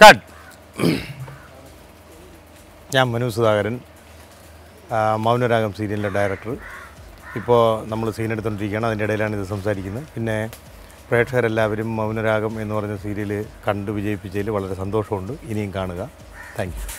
Cut! I am Manu Sudhagaran, Mounaragam serial director. Now, we are seeing it on the scene. Mounaragam in the serial. Thank you.